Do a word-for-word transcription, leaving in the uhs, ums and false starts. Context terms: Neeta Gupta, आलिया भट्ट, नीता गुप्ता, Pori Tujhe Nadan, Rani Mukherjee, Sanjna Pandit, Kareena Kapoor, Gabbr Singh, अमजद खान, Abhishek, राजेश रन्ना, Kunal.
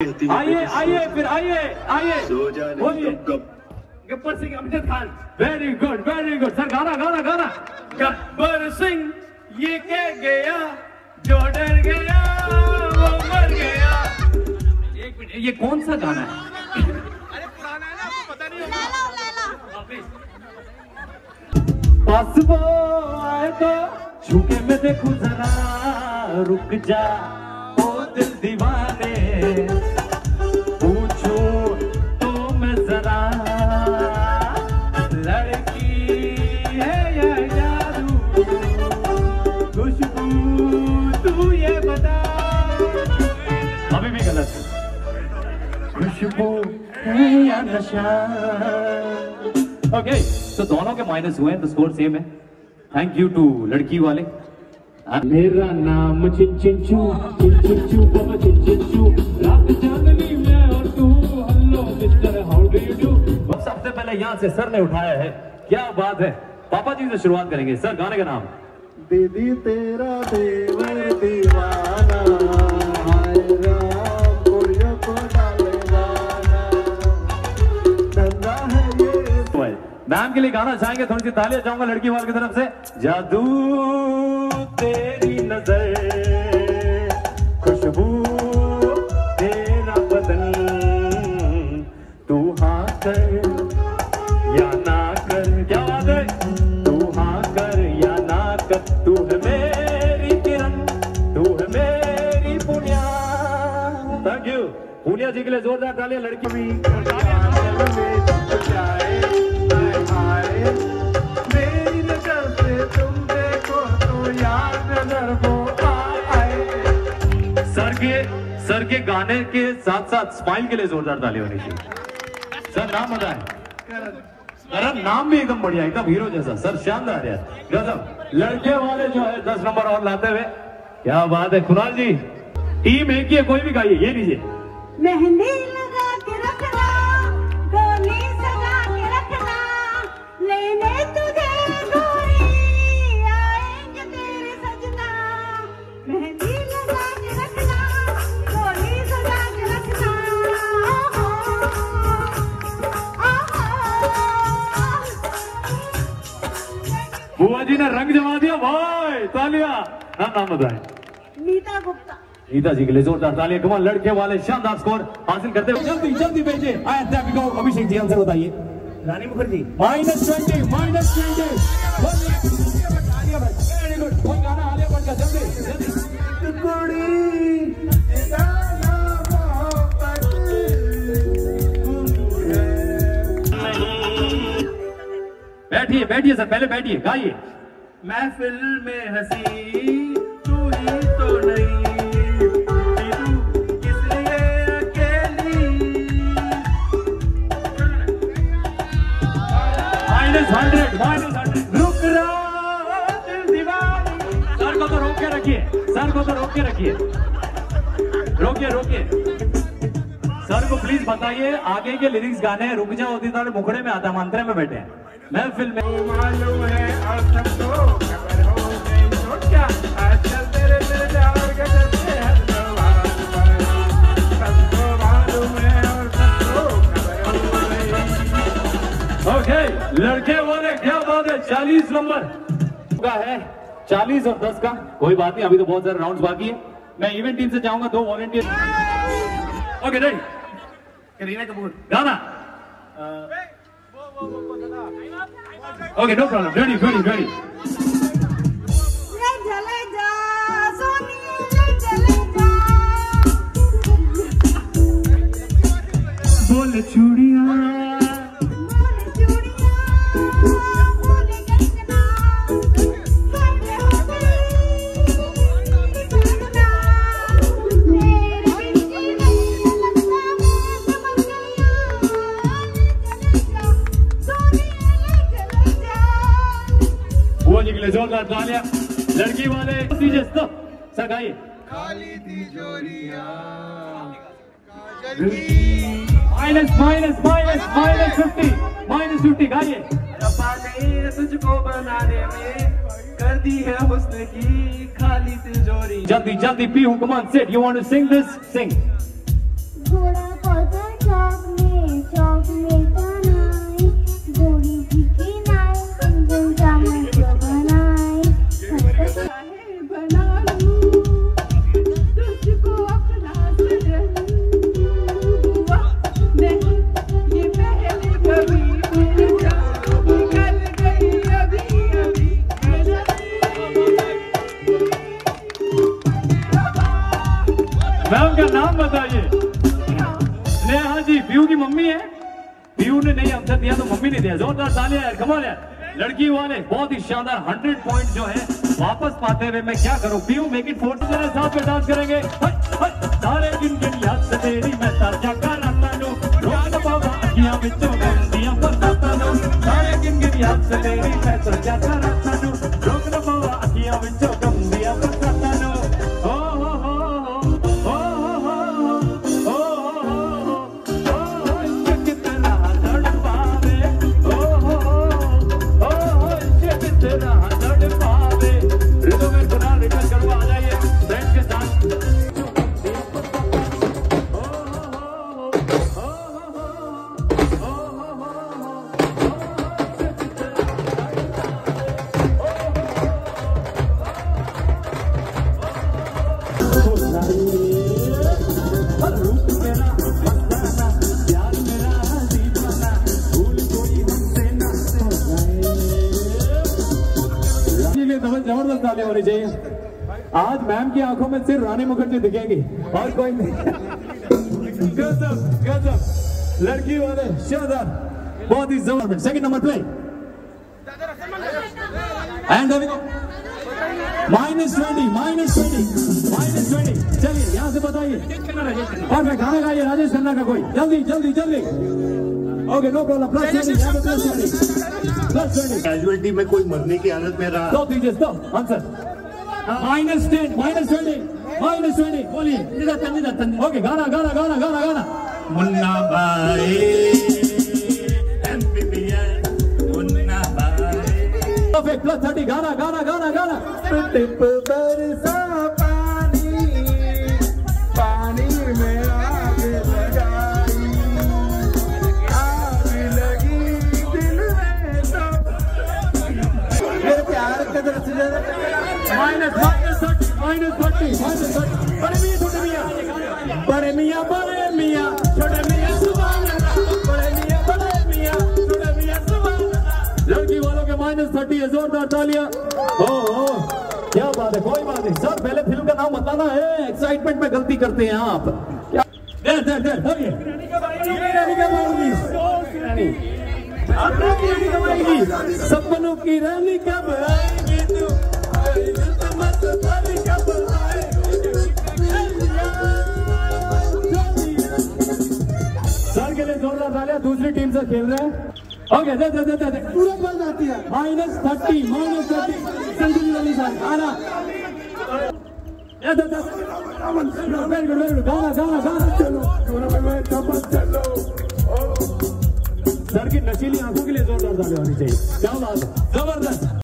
आइए आइए फिर आइए आइए बोलिए Gabbar Singh अमजद खान। Very good very good sir, गाना गाना गाना। गब्बर सिंह ये कह गया जो डर गया वो मर गया। एक मिनट, ये कौन सा गाना है? अरे पुराना है ना, आपको पता नहीं होगा। बस वो आए तो झुके में देखूं जरा, रुक जा ओ दिल दीवाने, खुशबू है या नशा। ओके, तो दोनों के माइनस हुए हैं, तो स्कोर सेम है। थैंक यू टू लड़की वाले। मेरा नाम चिंचिंचू चिंचिंचू बाबा चिंचिंचू, रात चांदनी मैं और तू, hello mister how do you do. अब सबसे पहले यहाँ से सर ने उठाया है, क्या बात है। पापा जी से शुरुआत करेंगे। सर, गाने का नाम दीदी तेरा देवर दीवाना। मैम के लिए गाना चाहेंगे, थोड़ी सी तालियां चाहूंगा लड़की वाल की तरफ से। जादू तेरी नजर, खुशबू तेरा बदन, तू हाँ कर या ना कर, क्या बात है। तू हाँ कर या ना कर, तू है मेरी किरण, तू है मेरी पुनिया। Thank you. पुनिया जी के लिए जोरदार तालियां लड़की भी। मेरी नजर से तुम देखो तो यार नजर वो आए। सर के सर के गाने के साथ साथ स्माइल के लिए जोरदार ताली होनी चाहिए। सर नाम बताएं। करण, नाम भी एकदम बढ़िया, एकदम हीरो जैसा। सर शानदार यार, गजब। लड़के वाले जो है दस नंबर और लाते हुए, क्या बात है। कुणाल जी, टीम एक ही है, कोई भी गाइए, ये लीजिए। मेहंदी लगा के रखना, गोली सजा के रखना, लेने तुझे गोरी आएंगे तेरे सजना, मेहंदी लगा के रखना, गोली सजा के रखना। बुआ जी ने रंग जमा दिया भाई, तालिया। नाम नाम बताएं। नीता गुप्ता। नीता जी के लिए जोरदार तालियां। कमाल, लड़के वाले शानदार स्कोर हासिल करते हुए। जल्दी जल्दी भेजे आए अध्यापिका अभिषेक जी, आंसर बताइए। Rani Mukherjee. Minus twenty minus twenty very good. कोई गाना आलिया भट्ट का, जल्दी जल्दी। बैठिए बैठिए सर, पहले बैठिए, गाइए। महफिल में हंसी तू ही तो नहीं, हंड्रेड माइनस हंड्रेड। रुक रहा दिल दीवाना। सर को तो रोक के रखिए, सर को तो रोक के रखिए, रोकिए रोकिए सर को। प्लीज बताइए आगे के लिरिक्स गाने। रुक जाओ होती तो मुखड़े में आता, मंत्रे में बैठे हैं। मैं फिल्म में मालूम है आप सबको, खबर हो गई तो क्या आजकल तेरे मेरे प्यार के चलते हैं। सबको मालूम है और सबको खबर हो गई। ओके लड़के वाले, क्या बात है। चालीस नंबर का है, चालीस और दस का। कोई बात नहीं, अभी तो बहुत सारे राउंड्स बाकी है। मैं इवेंट टीम से चाहूंगा दो volunteer. Okay ready. Kareena Kapoor गाना। Okay no problem, ready ready ready. बोल चूड़िया जोरदार तालियां लड़की वाले। सगाई काली तिजोरिया काजल की। Minus minus minus minus fifty minus fifty गाइए। रब्बा ने तुझको बनाने में कर दी है हुस्न की खाली तिजोरी। जल्दी जल्दी पी हुकमान set, you want to sing this, sing. Mummy है। पीयू ने नहीं आंसर दिया तो मम्मी ने दिया। जोरदार तालियां यार, कमाल यार। लड़की वाले बहुत ही शानदार हंड्रेड पॉइंट जो है वापस पाते हुए मैं क्या करूं। पीयू मेक इट फोर्टी मेरे साथ पे डांस करेंगे। सारे दिन दिन याद से तेरी मैं ताजा कर आता हूं। रोज बाबा अखियां बिचो गंदियां बताता हूं। सारे दिन दिन याद से तेरी मैं ताजा कर आता हूं। रोज बाबा अखियां बिचो गंदियां बताता हूं। ओ हो हो हो हो हो हो हो हो इश्क कितना तड़पावे। ओ हो हो हो हो इश्क कितना तड़पावे। जबरदस्त तालियां होनी चाहिए। आज मैम की आंखों में सिर्फ रानी मुखर्जी दिखेगी और कोई नहीं। गजब गजब लड़की वाले शानदार, बहुत ही जबरदस्त। Second number play and minus twenty minus twenty minus twenty. चलिए यहाँ से बताइए और मैं गाना गाइए राजेश रन्ना का कोई। जल्दी जल्दी जल्दी। Okay no problem. कैजुअलिटी में कोई मरने की हालत में रहा। दो answer minus ten minus twenty minus twenty. बोलिए ओके। गाना गाना गाना गाना गाना मुन्ना भाई प्लस थर्टी। गाना गाना गाना गाना minus minus thirty minus thirty minus thirty. बड़े मियाँ छोटे मियाँ बड़े मियाँ बड़े मियाँ छोटे मियाँ सुभान अल्लाह। बड़े मियाँ बड़े मियाँ छोटे मियाँ सुभान अल्लाह। लड़की वालों के माइनस थर्टी है। जोरदार तालियां। ओ हो क्या बात है। कोई बात नहीं सर, पहले फिल्म का नाम बताना है। एक्साइटमेंट में गलती करते हैं आप। क्या देर देर देर बोलिए। अपना की रानी कब आएगी, सपनों की रानी कब आएगी तू। सर के लिए जोरदार तालियां। दूसरी टीम से खेल रहे हैं। ओके दे दे दे दे पूरा बल जाती है। Minus thirty minus thirty sir आना। Very good very good. गाना गाना गाना चलो। सर की नशीली आंखों के लिए जोरदार तालियां होनी चाहिए। क्या बात है, जबरदस्त।